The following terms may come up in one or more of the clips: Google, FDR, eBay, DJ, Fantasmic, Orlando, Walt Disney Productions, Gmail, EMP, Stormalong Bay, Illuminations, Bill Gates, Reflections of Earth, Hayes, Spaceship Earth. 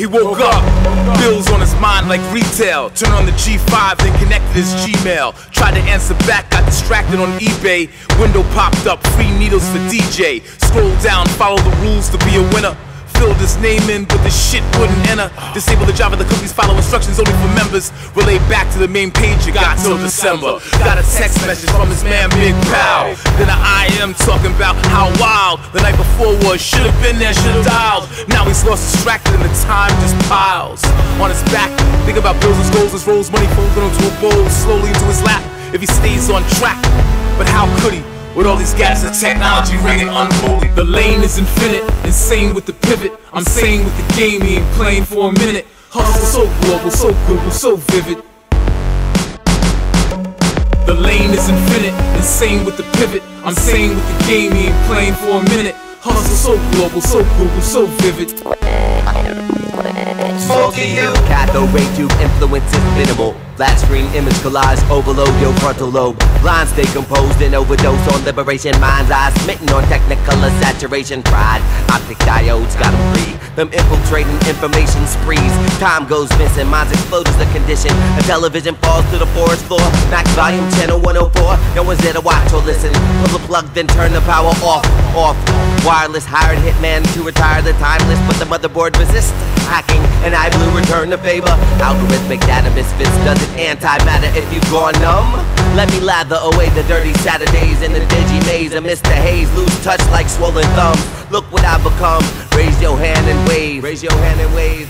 He woke up, bills on his mind like retail. Turn on the G5, then connected his Gmail. Tried to answer back, got distracted on eBay. Window popped up, free needles for DJ. Scroll down, follow the rules to be a winner. Filled his name in, but the shit wouldn't enter. Disable the Java, the cookies follow instructions only for members. Relay back to the main page, you got till December. Got a text message from his man Big Pal. Then an IM talking about how wild the night before was. Should've been there, should've dialed. Now he's lost, distracted, and the time just piles on his back. Think about bills and goals, his rolls, money folded onto a bowl, slowly into his lap, if he stays on track. But how could he? With all these gaps of technology ringing unholy. The lane is infinite, insane with the pivot. I'm sane with the game, he ain't playing for a minute. Hustle so global, so Google, so vivid. The lane is infinite, insane with the pivot. I'm sane with the game, he ain't playing for a minute. Hustle so global, so Google, so vivid. Cathode ray tube influence is minimal. Flat screen image collage, overload your frontal lobe. Blind stay composed and overdose on liberation. Mind's eyes smitten on technicolor saturation. Pride, optic diodes got them free. Them infiltrating information sprees. Time goes missing, minds explode as the condition. A television falls to the forest floor. Max volume channel 104. No one's there to watch or listen. Pull the plug then turn the power off, off. Wireless hired hitman to retire the timeless. But the motherboard resists hacking, and I blue return the favor. Algorithmic data misfits, does it antimatter if you've gone numb? Let me lather away the dirty Saturdays in the digi maze of Mr. Hayes. Lose touch like swollen thumbs. Look what I've become. Raise your hand and wave. Raise your hand and wave.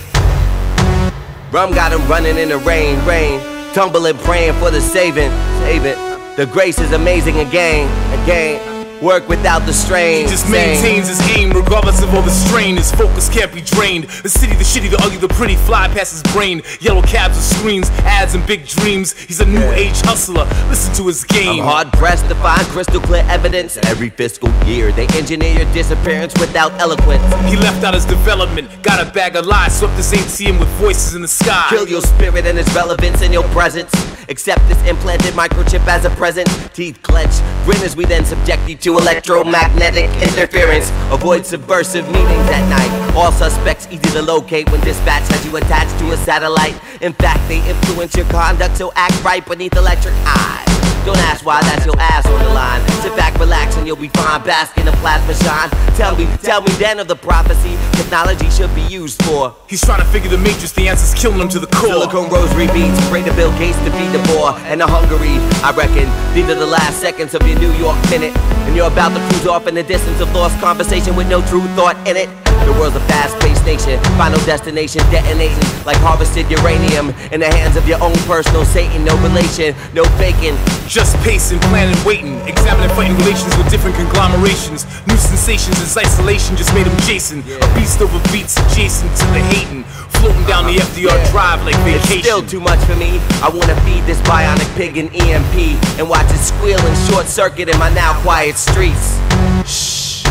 Rum got him running in the rain, rain. Tumbling, praying for the saving, saving. The grace is amazing again, again. Work without the strain. He just maintains his aim regardless of all the strain. His focus can't be drained. The city, the shitty, the ugly, the pretty fly past his brain. Yellow cabs with screens, ads and big dreams. He's a new age hustler, listen to his game. I'm hard pressed to find crystal clear evidence. Every fiscal year they engineer your disappearance without eloquence. He left out his development, got a bag of lies. Swept his ATM with voices in the sky. Kill your spirit and its relevance in your presence. Accept this implanted microchip as a present. Teeth clenched, grin as we then subject you to electromagnetic interference. Avoid subversive meetings at night. All suspects easy to locate when dispatch has you attached to a satellite. In fact, they influence your conduct, so act right beneath electric eyes. Don't ask why, that's your ass on the line. Sit back, relax, and you'll be fine. Bask in the plasma shine. Tell me then of the prophecy technology should be used for. He's trying to figure the matrix, the answer's killing him to the core. Silicone rosary beads, pray to Bill Gates to feed the poor and the hungry. I reckon these are the last seconds of your New York minute, and you're about to cruise off in the distance of lost conversation with no true thought in it. The world's a fast-paced nation, final destination detonating like harvested uranium in the hands of your own personal Satan. No relation, no faking. Just pacing, planning, waiting, examining, fighting relations with different conglomerations. New sensations, his isolation just made him Jason. A beast over beats, adjacent to the hating. Floating down the FDR drive like vacation. It's still too much for me. I wanna feed this bionic pig an EMP and watch it squeal and short circuit in my now quiet streets. Shh.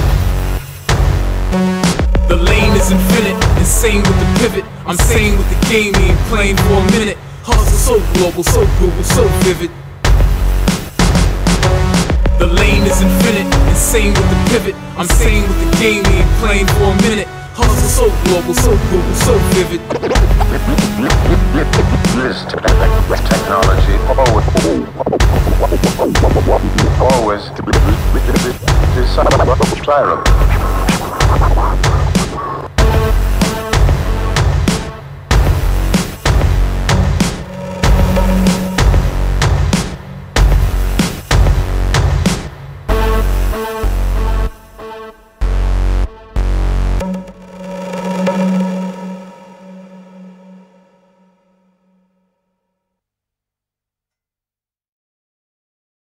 The lane is infinite, insane with the pivot. I'm sane with the game, he ain't playing for a minute. Hustle so global, so Google, so vivid. The lane is infinite, insane with the pivot. I'm sane with the game, he ain't playing for a minute. Hustle so global, so Google, so vivid. This technology always desirable.